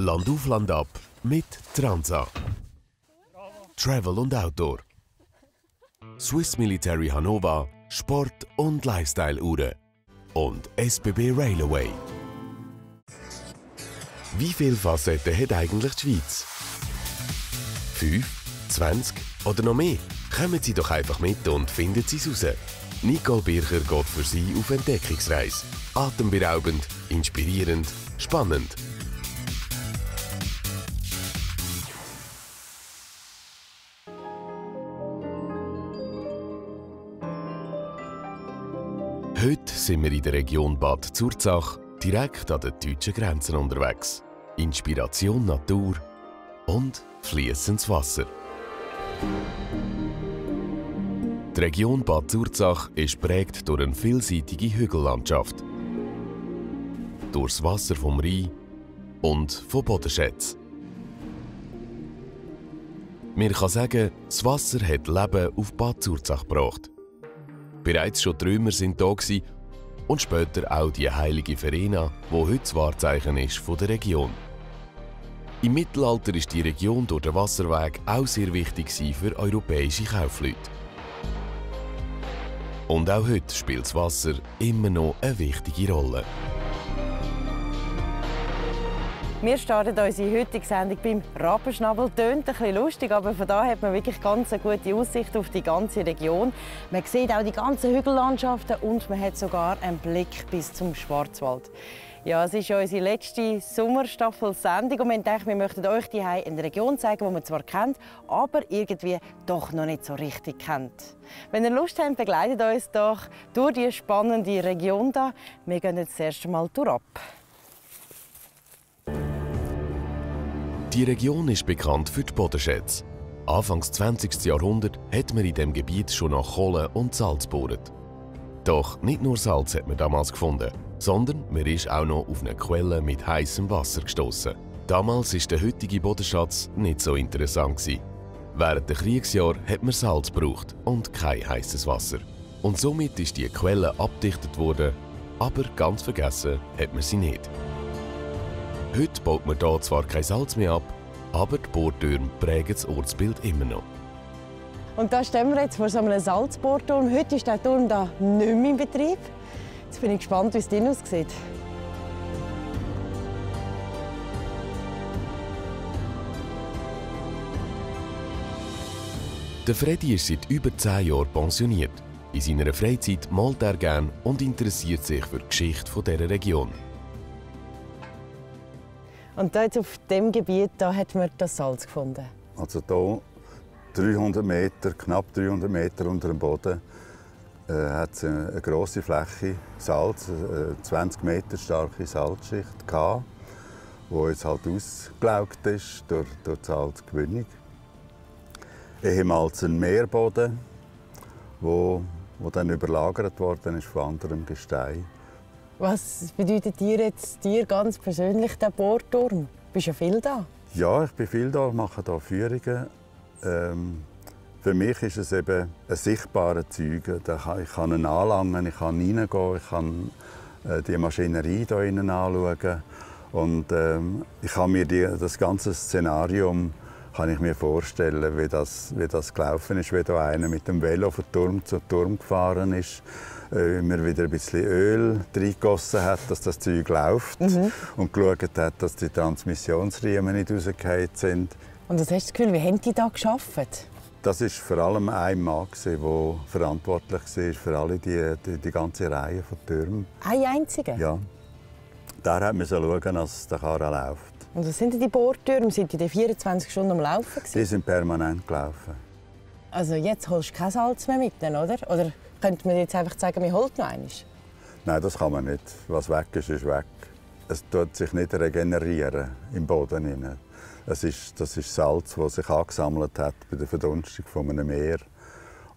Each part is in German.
Landauf, Landab mit Transa. Travel und Outdoor. Swiss Military Hanowa, Sport- und Lifestyle-Uhren. Und SBB Railway. Wie viele Facetten hat eigentlich die Schweiz? 5, 20 oder noch mehr? Kommen Sie doch einfach mit und finden Sie es raus. Nicole Bircher geht für Sie auf Entdeckungsreise. Atemberaubend, inspirierend, spannend. Heute sind wir in der Region Bad Zurzach, direkt an den deutschen Grenzen unterwegs. Inspiration Natur und fließendes Wasser. Die Region Bad Zurzach ist geprägt durch eine vielseitige Hügellandschaft, durchs Wasser vom Rhein und von Bodenschätzen. Man kann sagen, das Wasser hat Leben auf Bad Zurzach gebracht. Bereits schon die Römer waren hier und später auch die heilige Verena, die heute das Wahrzeichen ist von der Region. Im Mittelalter war die Region durch den Wasserweg auch sehr wichtig für europäische Kaufleute. Und auch heute spielt das Wasser immer noch eine wichtige Rolle. Wir starten unsere heutige Sendung beim Rappenschnabel. Tönt ein bisschen lustig, aber von da hat man wirklich ganz eine gute Aussicht auf die ganze Region. Man sieht auch die ganzen Hügellandschaften und man hat sogar einen Blick bis zum Schwarzwald. Ja, es ist unsere letzte Sommerstaffel-Sendung und wir dachten, wir möchten euch die eine Region zeigen, die man zwar kennt, aber irgendwie doch noch nicht so richtig kennt. Wenn ihr Lust habt, begleitet uns doch durch die spannende Region da. Wir gehen jetzt das erste Mal durchab. Die Region ist bekannt für die Bodenschätze. Anfang des 20. Jahrhunderts hat man in diesem Gebiet schon nach Kohle und Salz gebohrt. Doch nicht nur Salz hat man damals gefunden, sondern man ist auch noch auf eine Quelle mit heissem Wasser gestoßen. Damals war der heutige Bodenschatz nicht so interessant. Während der Kriegsjahre hat man Salz gebraucht und kein heisses Wasser. Und somit ist die Quelle abgedichtet worden, aber ganz vergessen hat man sie nicht. Heute baut man hier zwar kein Salz mehr ab, aber die Bohrtürme prägen das Ortsbild immer noch. Und da stehen wir jetzt vor so einem Salzbohrturm. Heute ist der Turm da nicht mehr in Betrieb. Jetzt bin ich gespannt, wie es drin aussieht. Der Freddy ist seit über 10 Jahren pensioniert. In seiner Freizeit malt er gerne und interessiert sich für die Geschichte dieser Region. Und da jetzt auf dem Gebiet, da hat man das Salz gefunden? Also hier 300 Meter, knapp 300 Meter unter dem Boden hat es eine grosse Fläche Salz, 20 Meter starke Salzschicht gehabt, die jetzt halt ausgelaugt ist durch die Salzgewinnung. Ehemals ein Meerboden, wo dann überlagert worden ist von anderem Gestein. Was bedeutet dir jetzt ganz persönlich der Bohrturm? Du bist ja viel da. Ja, ich bin viel da, mache da Führungen. Für mich ist es eben ein sichtbarer Zeuge. Ich kann ihn anlangen, ich kann hineingehen, ich kann die Maschinerie hier innen anschauen. Und ich kann mir das ganze Szenarium kann ich mir vorstellen, wie das gelaufen ist, wie da einer mit dem Velo vom Turm zum Turm gefahren ist. Immer wieder ein bisschen Öl reingegossen hat, dass das Zeug läuft. Und geschaut hat, dass die Transmissionsriemen nicht rausgefallen sind. Und was hast du das Gefühl, wie haben die da gearbeitet? Das war vor allem ein Mann, der verantwortlich war für alle die ganze Reihe von Türmen. Ein einziger? Ja. Da musste man schauen, dass der Karren läuft. Und was sind die Bohrtürme? Sind die 24 Stunden am Laufen? Die sind permanent gelaufen. Also jetzt holst du kein Salz mehr mit, oder? Oder könnte man jetzt einfach sagen, man holt noch eines? Nein, das kann man nicht. Was weg ist, ist weg. Es tut sich nicht regenerieren im Boden. Das ist Salz, das sich angesammelt hat bei der Verdunstung von einem Meer.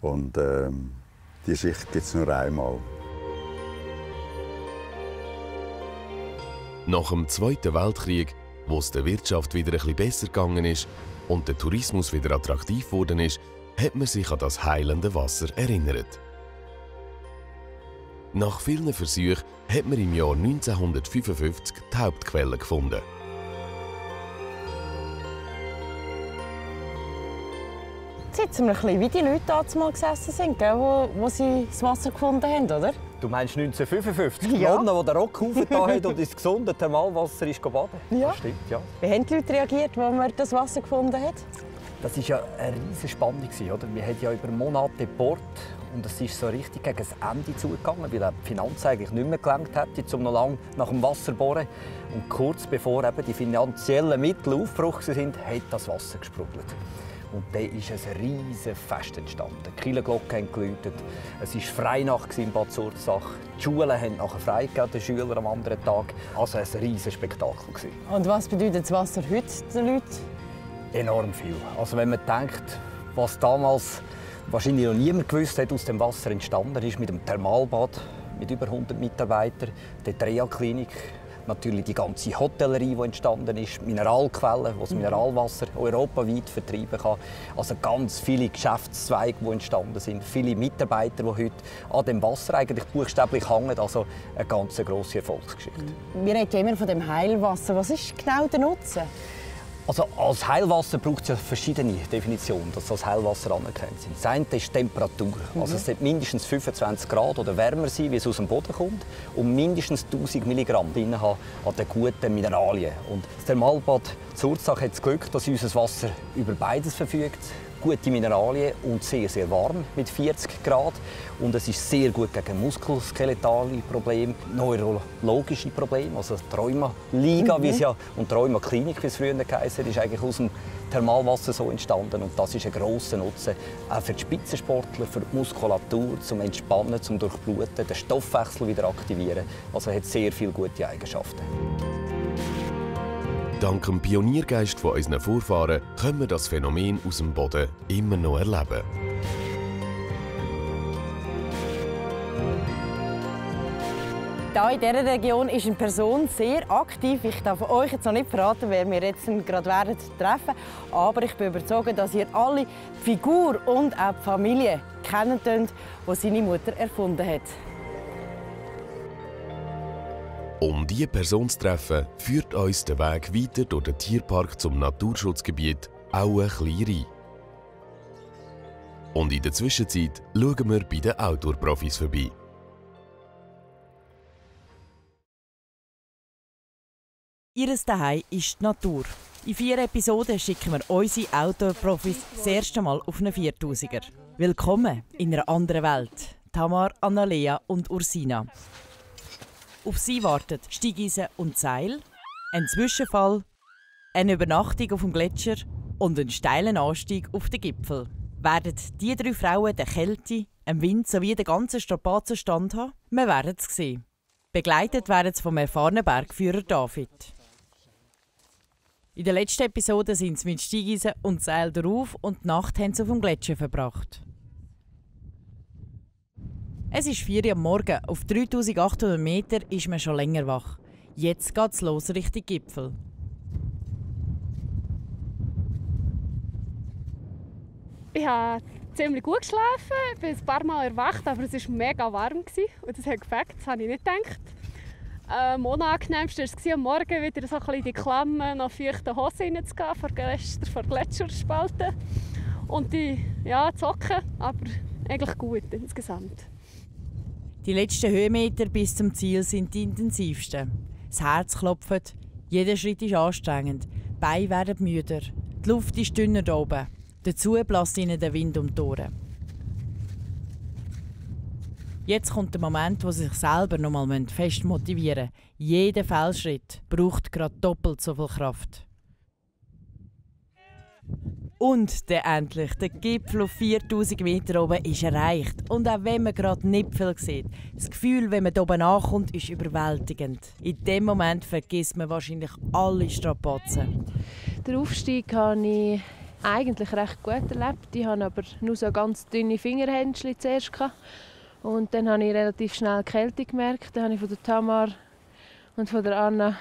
Und die Schicht gibt es nur einmal. Nach dem Zweiten Weltkrieg, wo es der Wirtschaft wieder ein bisschen besser gegangen ist und der Tourismus wieder attraktiv geworden ist, hat man sich an das heilende Wasser erinnert. Nach vielen Versuchen hat man im Jahr 1955 die Hauptquelle gefunden. Sitzen wir ein bisschen wie die Leute damals gesessen sind, gell, wo sie das Wasser gefunden haben, oder? Du meinst 1955? Ja. Die Nonne, die den Rock hochgetan hat und ins gesunde Thermalwasser ist baden. Ja. Das stimmt, ja. Wie haben die Leute reagiert, als man das Wasser gefunden hat? Das war ja eine riesige Spannung, oder? Wir hatten ja über Monate Port. Und es ist so richtig gegen das Ende zugegangen, weil die Finanz eigentlich nicht mehr gelangt hätte, um noch lange nach dem Wasser zu bohren. Und kurz bevor eben die finanziellen Mittel aufgebraucht sind, hat das Wasser gesprudelt. Und dann ist ein riesiges Fest entstanden. Die Kirchenglocken haben geläutet, es war Freinacht in Bad Zurzach. Die Schulen haben nachher frei gegeben, die Schüler am anderen Tag. Also ein riesiges Spektakel. Und was bedeutet das Wasser heute den Leuten? Enorm viel. Also wenn man denkt, was damals wahrscheinlich noch niemand gewusst hat, aus dem Wasser entstanden ist, mit dem Thermalbad, mit über 100 Mitarbeitern, der Reha-Klinik, natürlich die ganze Hotellerie, die entstanden ist, Mineralquellen, die das Mineralwasser europaweit vertreiben kann. Also ganz viele Geschäftszweige, die entstanden sind, viele Mitarbeiter, die heute an dem Wasser eigentlich buchstäblich hängen. Also eine ganz grosse Erfolgsgeschichte. Wir reden immer von dem Heilwasser. Was ist genau der Nutzen? Also als Heilwasser braucht es ja verschiedene Definitionen, dass als Heilwasser anerkannt sind. Das eine ist Temperatur. Also es sollte mindestens 25 Grad oder wärmer sein, wie es aus dem Boden kommt. Und mindestens 1000 Milligramm drin haben an den guten Mineralien. Und das Thermalbad Zurzach hat das Glück, dass unser Wasser über beides verfügt. Gute Mineralien und sehr, sehr warm mit 40 Grad. Und es ist sehr gut gegen muskuloskeletale Probleme, neurologische Probleme, also die Rheuma-Liga und die Rheuma-Klinik, wie es früher geheißen, ist eigentlich aus dem Thermalwasser so entstanden. Und das ist ein grosser Nutzen, auch für die Spitzensportler, für die Muskulatur, zum Entspannen, zum Durchbluten, den Stoffwechsel wieder aktivieren. Also hat sehr viele gute Eigenschaften. Dank dem Pioniergeist von unseren Vorfahren können wir das Phänomen aus dem Boden immer noch erleben. Hier in dieser Region ist eine Person sehr aktiv. Ich darf euch jetzt noch nicht verraten, wer wir jetzt gerade werden treffen. Aber ich bin überzeugt, dass ihr alle die Figur und auch die Familie kennenlernt, die seine Mutter erfunden hat. Um diese Person zu treffen, führt uns der Weg weiter durch den Tierpark zum Naturschutzgebiet auch ein bisschen rein. Und in der Zwischenzeit schauen wir bei den Outdoor-Profis vorbei. Ihres Zuhause ist die Natur. In 4 Episoden schicken wir unsere Outdoor-Profis das erste Mal auf einen 4000er. Willkommen in einer anderen Welt. Tamar, Annalea und Ursina. Auf sie warten Steigeisen und Seil, ein Zwischenfall, eine Übernachtung auf dem Gletscher und einen steilen Anstieg auf den Gipfel. Werden diese 3 Frauen der Kälte, dem Wind sowie den ganzen Strapazen standhaben? Wir werden es sehen. Begleitet werden sie vom erfahrenen Bergführer David. In der letzten Episode sind sie mit Steigeisen und Seil darauf und die Nacht haben sie auf dem Gletscher verbracht. Es ist 4 Uhr am Morgen. Auf 3800 Meter ist man schon länger wach. Jetzt geht's los Richtung Gipfel. Ich habe ziemlich gut geschlafen. Ich bin ein paar Mal erwacht, aber es war mega warm. Und das hat gefällt, das habe ich nicht gedacht. Am unangenehmsten war es, am Morgen wieder so ein bisschen die Klammen noch feuchten Hose reinzugehen, vor Gletscherspalten. Und die Socken, aber eigentlich gut insgesamt. Die letzten Höhenmeter bis zum Ziel sind die intensivsten. Das Herz klopft, jeder Schritt ist anstrengend, die Beine werden müder, die Luft ist dünner da oben. Dazu bläst ihnen der Wind um die Ohren. Jetzt kommt der Moment, wo sie sich selber noch mal fest motivieren müssen. Jeder Fehlschritt braucht gerade doppelt so viel Kraft. Und dann endlich, der Gipfel auf 4000 Meter oben ist erreicht. Und auch wenn man gerade nicht viel sieht, das Gefühl, wenn man hier oben ankommt, ist überwältigend. In dem Moment vergisst man wahrscheinlich alle Strapazen. Den Aufstieg habe ich eigentlich recht gut erlebt. Ich hatte aber nur so ganz dünne Fingerhändchen zuerst. Und dann habe ich relativ schnell Kälte gemerkt. Dann habe ich von der Tamar und von der Anna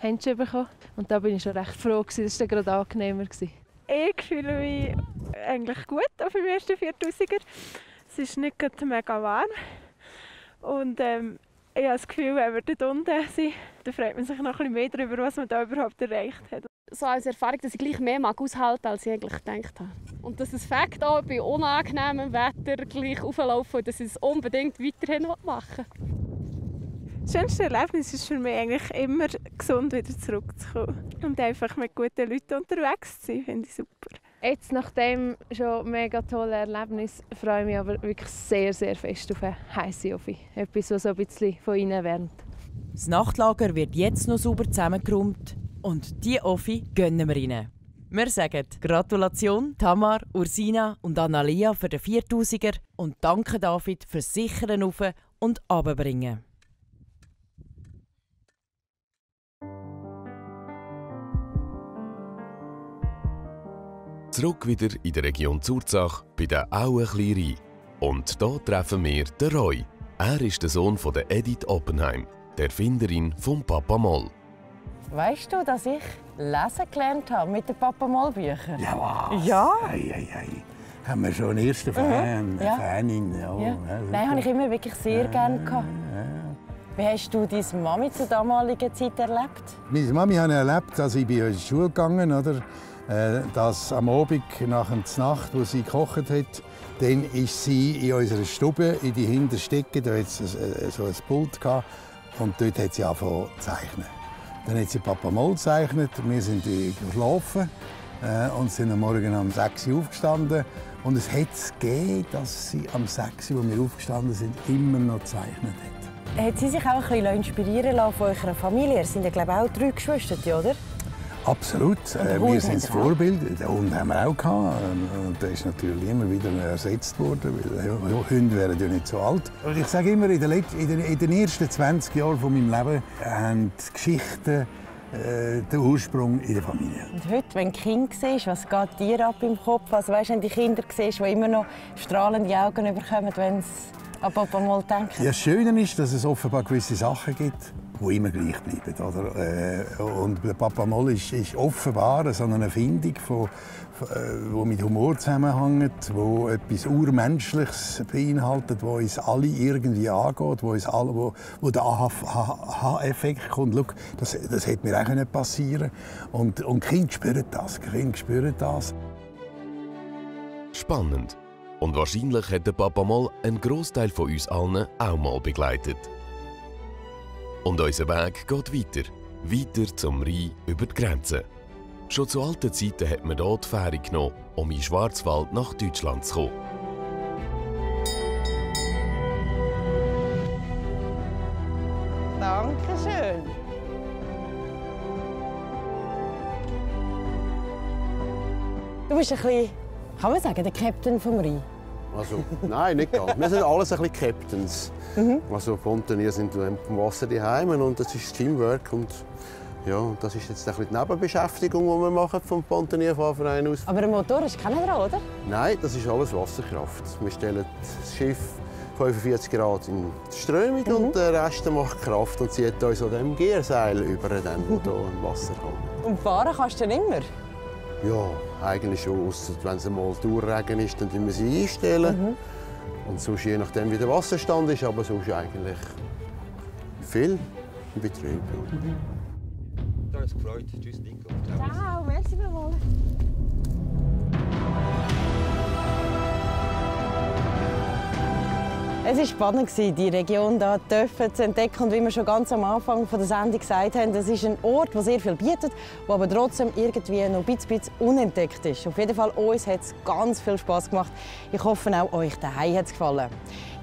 Händchen bekommen. Und da bin ich schon recht froh gewesen. Das war gerade angenehmer. Ich fühle mich eigentlich gut auf dem ersten 4000er. Es ist nicht gerade mega warm. Und ich habe das Gefühl, wenn wir dort unten sind, dann freut man sich noch ein bisschen mehr darüber, was man da überhaupt erreicht hat. so als Erfahrung, dass ich gleich mehr aushalten mag, als ich eigentlich gedacht habe. Und dass es Fakt auch bei unangenehmem Wetter gleich auflaufen und dass ich es unbedingt weiterhin machen will. Das schönste Erlebnis ist für mich eigentlich immer, gesund wieder zurückzukommen. Und einfach mit guten Leuten unterwegs zu sein, finde ich super. Jetzt, nach dem schon mega tollen Erlebnis, freue ich mich aber wirklich sehr, sehr fest auf eine heisse Offi. Etwas, was so ein bisschen von innen wärmt. Das Nachtlager wird jetzt noch sauber zusammengeräumt und diese Offi gönnen wir ihnen. Wir sagen Gratulation Tamar, Ursina und Annalea für den 4000er und danke David fürs Sichern rauf und runterbringen. Zurück wieder in der Region Zurzach bei der Aue Klein. Und hier treffen wir den Roy. Er ist der Sohn von Edith Oppenheim, der Erfinderin von Papa Moll. Weißt du, dass ich lesen gelernt habe mit den Papa Moll Büchern? Ja, was? Ja. Ei, ei, ei. Haben wir schon einen ersten Fan, eine Fanin? Ja. Ja. Nein, habe ich immer wirklich sehr gerne gehabt. Wie hast du deine Mami zur damaligen Zeit erlebt? Meine Mami habe ich erlebt, als ich in die Schule gegangen bin. Dass am Abend nach der Nacht, als sie gekocht hat, dann ist sie in unserer Stube, in die Hinterstecke, da hatte sie so ein Pult gehabt, und dort hat sie angefangen zu zeichnen. Dann hat sie Papa Moll gezeichnet, wir sind geschlafen und sind am Morgen um 6 Uhr aufgestanden. Und es hat gegeben, dass sie am 6 Uhr, als wir aufgestanden sind, immer noch gezeichnet hat. Hat sie sich auch ein bisschen inspirieren lassen von eurer Familie? Es sind ja, glaube ich, auch 3 Geschwister, oder? Absolut. Wir sind das Vorbild. Den Hund haben wir auch gehabt. Und der ist natürlich immer wieder ersetzt worden, weil Hunde wären ja nicht so alt. Und ich sage immer, in den ersten 20 Jahren meines Lebens haben die Geschichten den Ursprung in der Familie. Und heute, wenn du Kind siehst, was geht dir ab im Kopf? Also, weißt, wenn du Kinder siehst, die immer noch strahlende Augen bekommen, wenn sie an Papa Moll denken? Ja, das Schöne ist, dass es offenbar gewisse Sachen gibt, die immer gleich bleiben. Oder? Und Papa Moll ist offenbar so eine Erfindung, die mit Humor zusammenhängt, die etwas Urmenschliches beinhaltet, das uns alle irgendwie angeht, wo der Aha-Effekt kommt. Schau, das hätte mir auch passieren können. Und Kinder spüren das. Spannend. Und wahrscheinlich hat der Papa Moll einen Großteil von uns allen auch mal begleitet. Und unser Weg geht weiter. Weiter zum Rhein über die Grenze. Schon zu alten Zeiten hat man hier die Fähre genommen, um in Schwarzwald nach Deutschland zu kommen. Dankeschön. Du bist ein bisschen, kann man sagen, der Captain vom Rhein. Also, nein, nicht ganz. Wir sind alles ein bisschen Captains. Mhm. Also, Pontonier sind wir im Wasser die Heimen und das ist Teamwork. Und ja, das ist jetzt ein bisschen die Nebenbeschäftigung, die wir machen vom Pontonierfahrverein aus. Aber ein Motor ist keiner dran, oder? Nein, das ist alles Wasserkraft. Wir stellen das Schiff 45 Grad in die Strömung und der Rest macht Kraft und zieht uns an dem Gierseil über den, wo hier im Wasser kommt. Und fahren kannst du dann immer? Ja, eigentlich schon. Wenn es mal Dauerregen ist, dann müssen wir sie einstellen. Mhm. Und sonst, je nachdem, wie der Wasserstand ist, aber sonst eigentlich viel im Betrieb. Mhm. Da hat es gefreut. Tschüss, Nico. Ciao, merci vielmals. Es war spannend, die Region hier zu entdecken. Und wie wir schon ganz am Anfang der Sendung gesagt haben, das ist ein Ort, der sehr viel bietet, der aber trotzdem irgendwie noch ein bisschen unentdeckt ist. Auf jeden Fall, uns hat es ganz viel Spass gemacht. Ich hoffe, auch euch daheim hat es gefallen.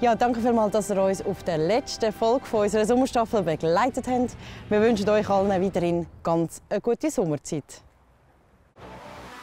Ja, danke vielmals, dass ihr uns auf der letzten Folge unserer Sommerstaffel begleitet habt. Wir wünschen euch allen weiterhin ganz eine gute Sommerzeit.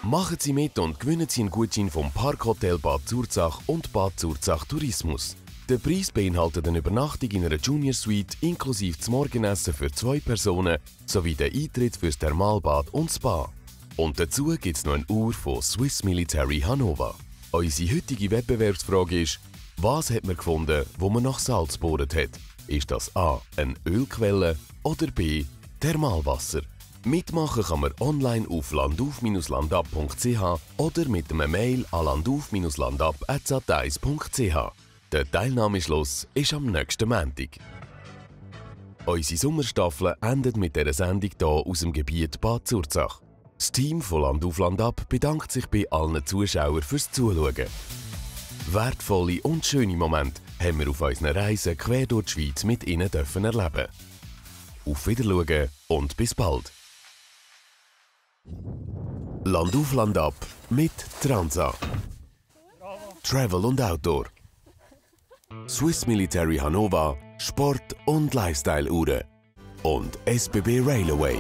Machen Sie mit und gewinnen Sie einen Gutschein vom Parkhotel Bad Zurzach und Bad Zurzach Tourismus. Der Preis beinhaltet eine Übernachtung in einer Junior Suite inklusive das Morgenessen für 2 Personen sowie den Eintritt fürs Thermalbad und Spa. Und dazu gibt es noch eine Uhr von Swiss Military Hanowa. Unsere heutige Wettbewerbsfrage ist: Was hat man gefunden, wo man nach Salz gebohrt hat? Ist das A. eine Ölquelle oder B. Thermalwasser? Mitmachen kann man online auf landauf-landab.ch oder mit einem Mail an landauf-landab@sat1.ch. Der Teilnahmeschluss ist am nächsten Montag. Unsere Sommerstaffel endet mit dieser Sendung hier aus dem Gebiet Bad Zurzach. Das Team von Landauf-Landab bedankt sich bei allen Zuschauern fürs Zuschauen. Wertvolle und schöne Momente haben wir auf unseren Reisen quer durch die Schweiz mit Ihnen erleben. Auf Wiedersehen und bis bald! Landauf Landab mit Transa. Travel und Outdoor. Swiss Military Hanowa, Sport- und Lifestyle-Uhren. Und SBB Railway.